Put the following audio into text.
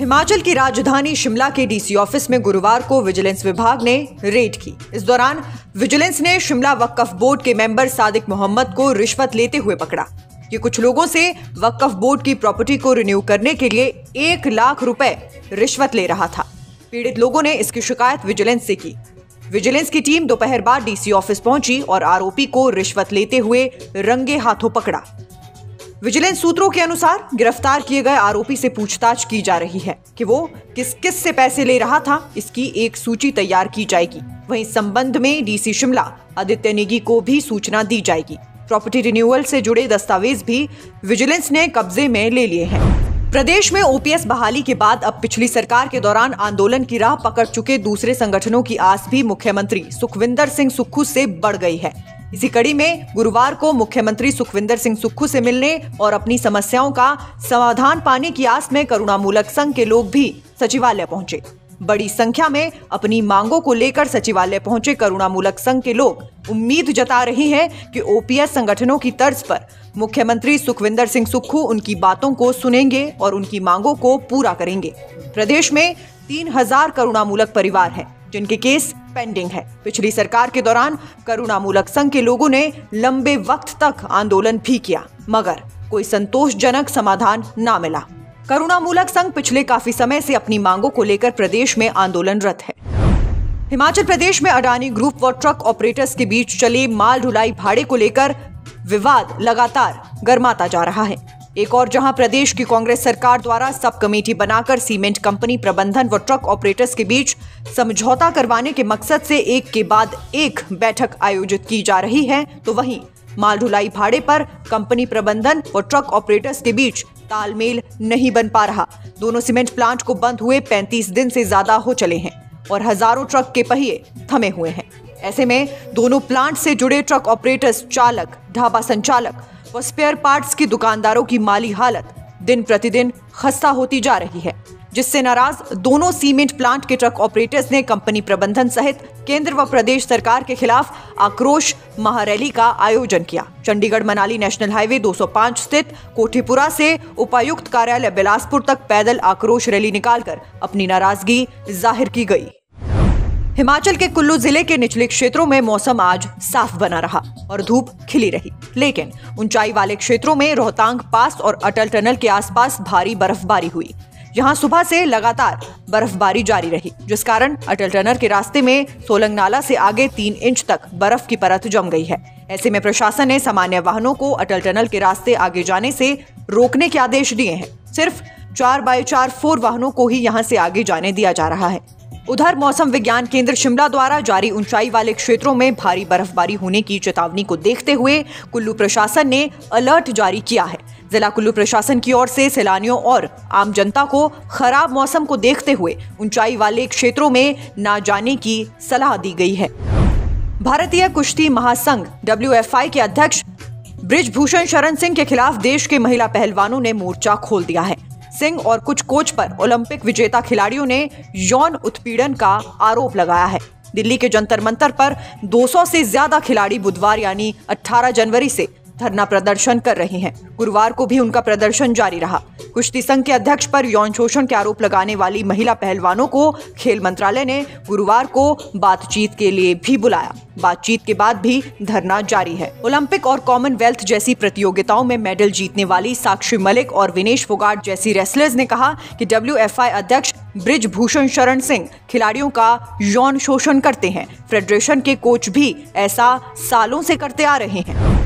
हिमाचल की राजधानी शिमला के डीसी ऑफिस में गुरुवार को विजिलेंस विभाग ने रेड की। इस दौरान विजिलेंस ने शिमला वक्फ बोर्ड के मेंबर सादिक मोहम्मद को रिश्वत लेते हुए पकड़ा। ये कुछ लोगों से वक्फ बोर्ड की प्रॉपर्टी को रिन्यू करने के लिए 1 लाख रुपए रिश्वत ले रहा था। पीड़ित लोगों ने इसकी शिकायत विजिलेंस से की। विजिलेंस की टीम दोपहर बाद डीसी ऑफिस पहुंची और आरोपी को रिश्वत लेते हुए रंगे हाथों पकड़ा। विजिलेंस सूत्रों के अनुसार गिरफ्तार किए गए आरोपी से पूछताछ की जा रही है कि वो किस किस से पैसे ले रहा था, इसकी एक सूची तैयार की जाएगी। वहीं इस संबंध में डीसी शिमला आदित्य निगी को भी सूचना दी जाएगी। प्रॉपर्टी रिन्यूअल से जुड़े दस्तावेज भी विजिलेंस ने कब्जे में ले लिए हैं। प्रदेश में ओपीएस बहाली के बाद अब पिछली सरकार के दौरान आंदोलन की राह पकड़ चुके दूसरे संगठनों की आस भी मुख्यमंत्री सुखविंदर सिंह सुक्खू से बढ़ गई है। इसी कड़ी में गुरुवार को मुख्यमंत्री सुखविंदर सिंह सुक्खू से मिलने और अपनी समस्याओं का समाधान पाने की आस में करुणामूलक संघ के लोग भी सचिवालय पहुंचे। बड़ी संख्या में अपनी मांगों को लेकर सचिवालय पहुंचे करुणामूलक संघ के लोग उम्मीद जता रहे हैं कि ओपीएस संगठनों की तर्ज पर मुख्यमंत्री सुखविंदर सिंह सुक्खू उनकी बातों को सुनेंगे और उनकी मांगों को पूरा करेंगे। प्रदेश में 3000 करुणामूलक परिवार हैं जिनके केस पेंडिंग है। पिछली सरकार के दौरान करुणामूलक संघ के लोगों ने लंबे वक्त तक आंदोलन भी किया, मगर कोई संतोषजनक समाधान ना मिला। करुणामूलक संघ पिछले काफी समय से अपनी मांगों को लेकर प्रदेश में आंदोलनरत है। हिमाचल प्रदेश में अडानी ग्रुप व ट्रक ऑपरेटर्स के बीच चले माल ढुलाई भाड़े को लेकर विवाद लगातार गर्माता जा रहा है। एक और जहां प्रदेश की कांग्रेस सरकार द्वारा सब कमेटी बनाकर सीमेंट कंपनी प्रबंधन व ट्रक ऑपरेटर्स के बीच समझौता करवाने के मकसद से एक के बाद एक बैठक आयोजित की जा रही है, तो वहीं माल ढुलाई भाड़े पर कंपनी प्रबंधन और ट्रक ऑपरेटर्स के बीच तालमेल नहीं बन पा रहा। दोनों सीमेंट प्लांट को बंद हुए 35 दिन से ज्यादा हो चले हैं और हजारों ट्रक के पहिए थमे हुए हैं। ऐसे में दोनों प्लांट से जुड़े ट्रक ऑपरेटर्स, चालक, ढाबा संचालक और स्पेयर पार्ट्स की दुकानदारों की माली हालत दिन प्रतिदिन खस्ता होती जा रही है, जिससे नाराज दोनों सीमेंट प्लांट के ट्रक ऑपरेटर्स ने कंपनी प्रबंधन सहित केंद्र व प्रदेश सरकार के खिलाफ आक्रोश महारैली का आयोजन किया। चंडीगढ़ मनाली नेशनल हाईवे 205 स्थित कोठीपुरा से उपायुक्त कार्यालय बिलासपुर तक पैदल आक्रोश रैली निकालकर अपनी नाराजगी जाहिर की गई। हिमाचल के कुल्लू जिले के निचले क्षेत्रों में मौसम आज साफ बना रहा और धूप खिली रही, लेकिन ऊंचाई वाले क्षेत्रों में रोहतांग पास और अटल टनल के आसपास भारी बर्फबारी हुई। यहां सुबह से लगातार बर्फबारी जारी रही, जिस कारण अटल टनल के रास्ते में सोलंगनाला से आगे 3 इंच तक बर्फ की परत जम गई है। ऐसे में प्रशासन ने सामान्य वाहनों को अटल टनल के रास्ते आगे जाने से रोकने के आदेश दिए हैं। सिर्फ 4x4 वाहनों को ही यहाँ से आगे जाने दिया जा रहा है। उधर मौसम विज्ञान केंद्र शिमला द्वारा जारी ऊंचाई वाले क्षेत्रों में भारी बर्फबारी होने की चेतावनी को देखते हुए कुल्लू प्रशासन ने अलर्ट जारी किया है। जिला कुल्लू प्रशासन की ओर से सैलानियों और आम जनता को खराब मौसम को देखते हुए ऊंचाई वाले क्षेत्रों में ना जाने की सलाह दी गई है। भारतीय कुश्ती महासंघ WFI के अध्यक्ष ब्रिजभूषण शरण सिंह के खिलाफ देश के महिला पहलवानों ने मोर्चा खोल दिया है। सिंह और कुछ कोच पर ओलंपिक विजेता खिलाड़ियों ने यौन उत्पीड़न का आरोप लगाया है। दिल्ली के जंतर मंतर पर 200 से ज्यादा खिलाड़ी बुधवार यानी 18 जनवरी से धरना प्रदर्शन कर रहे हैं। गुरुवार को भी उनका प्रदर्शन जारी रहा। कुश्ती संघ के अध्यक्ष पर यौन शोषण के आरोप लगाने वाली महिला पहलवानों को खेल मंत्रालय ने गुरुवार को बातचीत के लिए भी बुलाया। बातचीत के बाद भी धरना जारी है। ओलंपिक और कॉमनवेल्थ जैसी प्रतियोगिताओं में मेडल जीतने वाली साक्षी मलिक और विनेश फोगाट जैसी रेसलर्स ने कहा कि WFI अध्यक्ष ब्रिजभूषण शरण सिंह खिलाड़ियों का यौन शोषण करते हैं। फेडरेशन के कोच भी ऐसा सालों से करते आ रहे हैं।